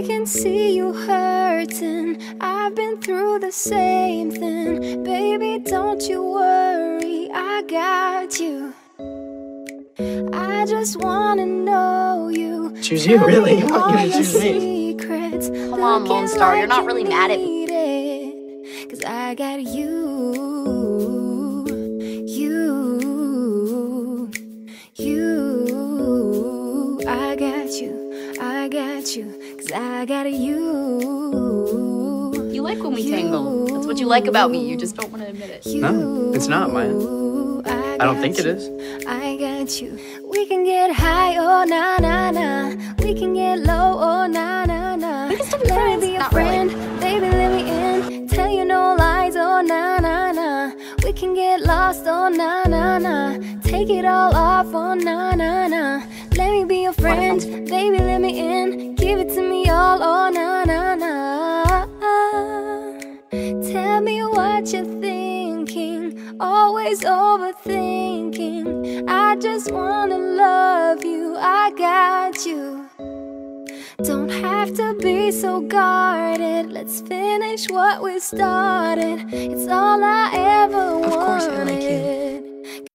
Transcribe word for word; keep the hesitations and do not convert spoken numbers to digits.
I can see you hurting. I've been through the same thing. Baby, don't you worry, I got you. I just wanna know you. Choose you, really? You want you to choose me? Come on, Lone Star, you're not really mad at me. 'Cause I got you, you, you. I got you, I got you, 'cause I got you. You like when we you, tangle. That's what you like about me. You just don't want to admit it. You, no, it's not mine. I, I don't think you, it is. I got you. We can get high, oh na na na. We can get low, oh na na na. We can still be let friends. Me be not a friend, really. Baby, let me in. We can get lost, oh na na na. Take it all off, oh na na na. Let me be your friend, baby, let me in. Give it to me all, oh na na na. Tell me what you're thinking, always overthinking. I just wanna love you, I got you. Don't have to be so guarded. Let's finish what we started. It's all I ever wanted. Of course I like you.